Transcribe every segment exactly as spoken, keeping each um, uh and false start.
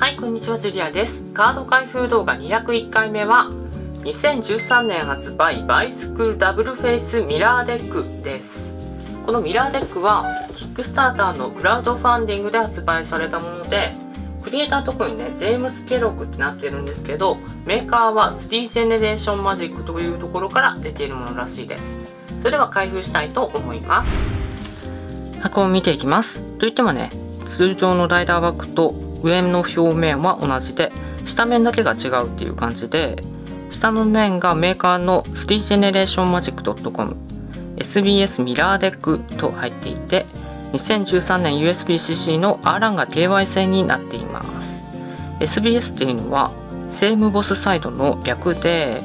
はい、こんにちは、ジュリアです。カード開封動画にひゃくいっかいめはにせんじゅうさんねん発売バイスクダブルフェイスミラーデックです。このミラーデックはキックスターターのクラウドファンディングで発売されたもので、クリエイターのところにねジェームス・ケロックってなってるんですけど、メーカーはスリー Generation Magicというところから出ているものらしいです。それでは開封したいと思います。箱を見ていきます。といってもね、通常のライダー枠と上の表面は同じで、下面だけが違うっていう感じで、下の面がメーカーの スリー ジェネレーション マジック ドット コム エスビーエス ミラーデックと入っていて、にせんじゅうさんねん ユーエスビーシーシー のアーランガ ケーワイ 製になっています。 エスビーエス っていうのはセームボスサイドの略で、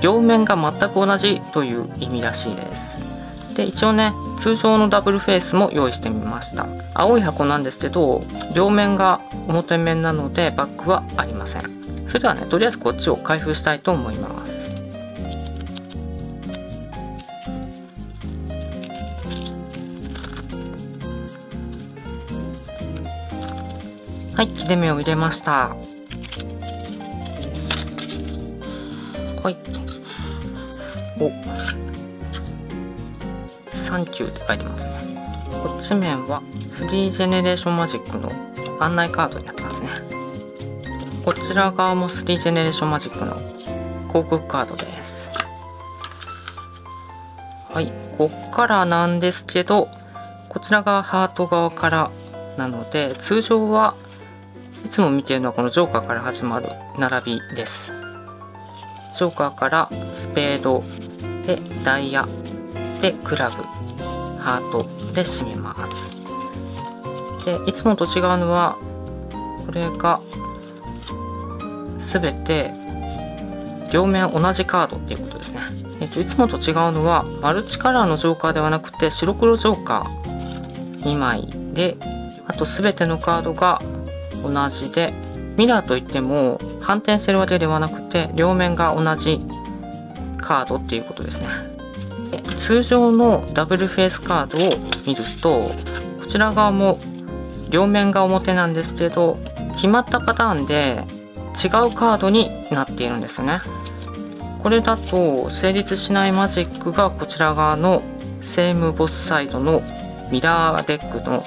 両面が全く同じという意味らしいです。で、一応ね通常のダブルフェイスも用意してみました。青い箱なんですけど、両面が表面なのでバックはありません。それではね、とりあえずこっちを開封したいと思います。はい、切れ目を入れました。はい、お、サンキューって書いてますね。こっち面はスリー Generation Magic の案内カードになってますね。こちら側もスリー Generation Magic の広告カードです。はい、こっからなんですけど、こちらがハート側からなので、通常はいつも見てるのはこのジョーカーから始まる並びです。ジョーカーからスペードでダイヤでクラブ、ハートで締めます。で、いつもと違うのはこれが全て両面同じカードっていうことですね。えっと、いつもと違うのはマルチカラーのジョーカーではなくて白黒ジョーカーにまいで、あと全てのカードが同じで、ミラーといっても反転してるわけではなくて両面が同じカードっていうことですね。で、通常のダブルフェイスカードを見ると、こちら側も両面が表なんですけど、決まったパターンで違うカードになっているんですよね。これだと成立しないマジックがこちら側のセームボスサイドのミラーデックの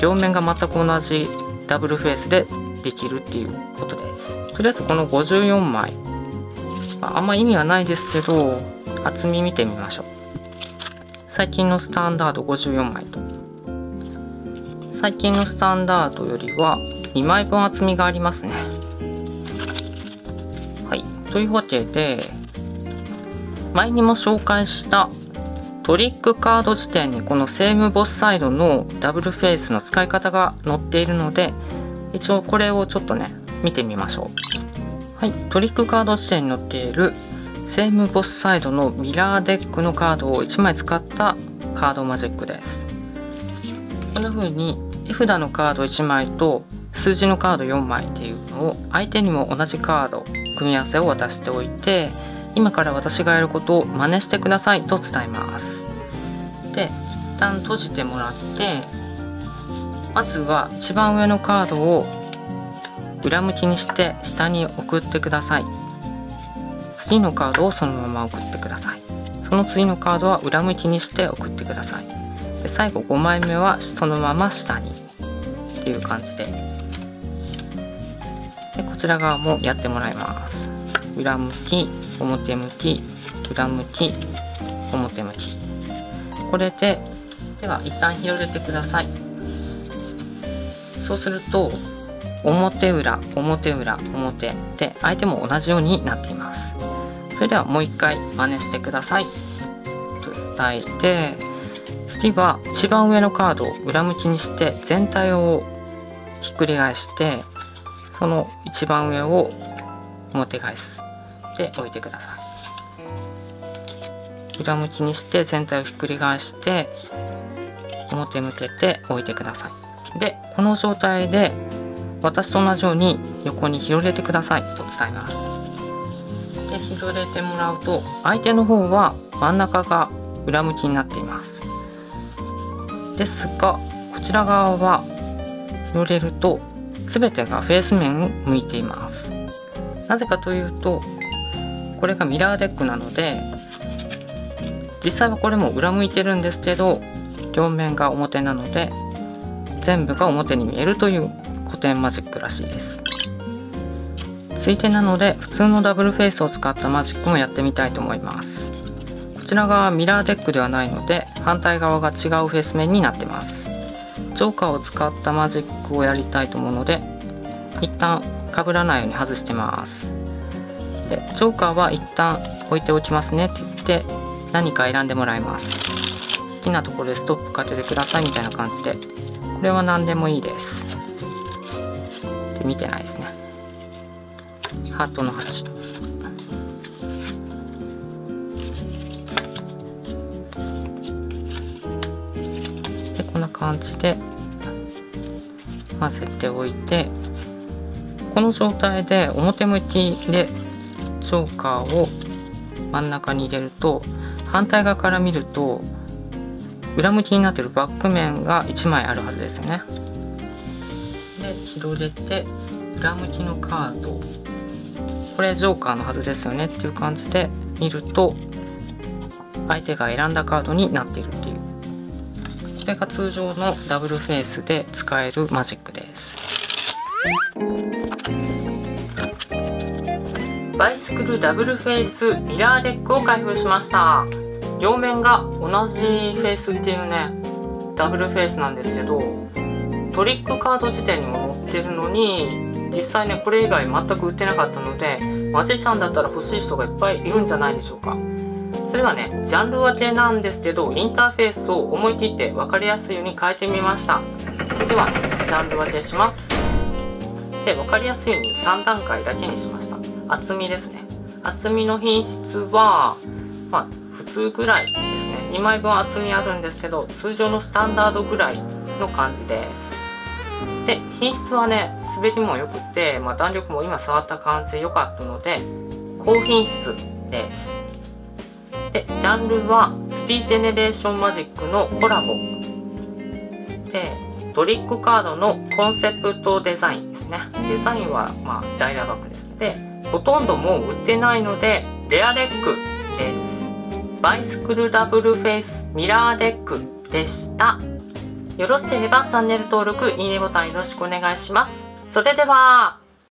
両面が全く同じダブルフェイスでできるっていうことです。とりあえずこのごじゅうよんまい、あんま意味はないですけど厚み見てみましょう。最近のスタンダードごじゅうよんまいと、最近のスタンダードよりはにまいぶん厚みがありますね。はい、というわけで、前にも紹介したトリックカード辞典にこのセームボスサイドのダブルフェイスの使い方が載っているので、一応これをちょっとね見てみましょう。はい、トリックカード辞典に載っているセームボスサイドのミラーデックのカードをいちまい使ったカードマジックです。こんな風に絵札のカードいちまいと数字のカードよんまいっていうのを、相手にも同じカード組み合わせを渡しておいて、今から私がやることを真似してくださいと伝えます。で、一旦閉じてもらって、まずは一番上のカードを裏向きにして下に送ってください。次のカードをそのまま送ってください。その次のカードは裏向きにして送ってください。で、最後ごまいめはそのまま下にっていう感じで、でこちら側もやってもらいます。裏向き、表向き、裏向き、表向き、これで、では一旦広げてください。そうすると表裏表裏表で相手も同じようになっています。それではもう一回真似してくださいと伝えて、次は一番上のカードを裏向きにして全体をひっくり返して、その一番上を表返すで置いてください。裏向きにして全体をひっくり返して表向けて置いてください。で、この状態で私と同じように横に広げてくださいと伝えます。で、広げてもらうと、相手の方は真ん中が裏向きになっていますですが、こちら側は広げると全てがフェース面を向いています。なぜかというと、これがミラーデックなので、実際はこれも裏向いてるんですけど、両面が表なので全部が表に見えるという古典マジックらしいです。ついでなので普通のダブルフェイスを使ったマジックもやってみたいと思います。こちらがミラーデックではないので反対側が違うフェース面になってます。ジョーカーを使ったマジックをやりたいと思うので、一旦被らないように外してます。でジョーカーは一旦置いておきますねって言って何か選んでもらいます。好きなところでストップかけてくださいみたいな感じで、これは何でもいいです。で見てないですね。ハートのはち。でこんな感じで混ぜておいて、この状態で表向きでチョーカーを真ん中に入れると、反対側から見ると裏向きになっているバック面がいちまいあるはずですよね。で広げて裏向きのカード、これジョーカーのはずですよねっていう感じで見ると、相手が選んだカードになっているっていう、これが通常のダブルフェイスで使えるマジックです。バイスクルダブルフェイスミラーデックを開封しました。両面が同じフェイスっていうね、ダブルフェイスなんですけど、トリックカード自体にも載ってるのに、実際ねこれ以外全く売ってなかったので、マジシャンだったら欲しい人がいっぱいいるんじゃないでしょうか。それはねジャンル分けなんですけど、インターフェースを思い切って分かりやすいように変えてみました。それでは、ね、ジャンル分けします。で分かりやすいようにさんだんかいだけにしました。厚みですね。厚みの品質はまあ普通ぐらいですね。にまいぶん厚みあるんですけど、通常のスタンダードぐらいの感じです。で品質はね滑りも良くて、まあ、弾力も今触った感じ良かったので高品質です。でジャンルはスリージェネレーションマジックのコラボで、トリックカードのコンセプトデザインですね。デザインはまあダイラバックです。でほとんどもう売ってないのでレアデックです。バイスクルダブルフェイスミラーデックでした。よろしければチャンネル登録、いいねボタンよろしくお願いします。それでは。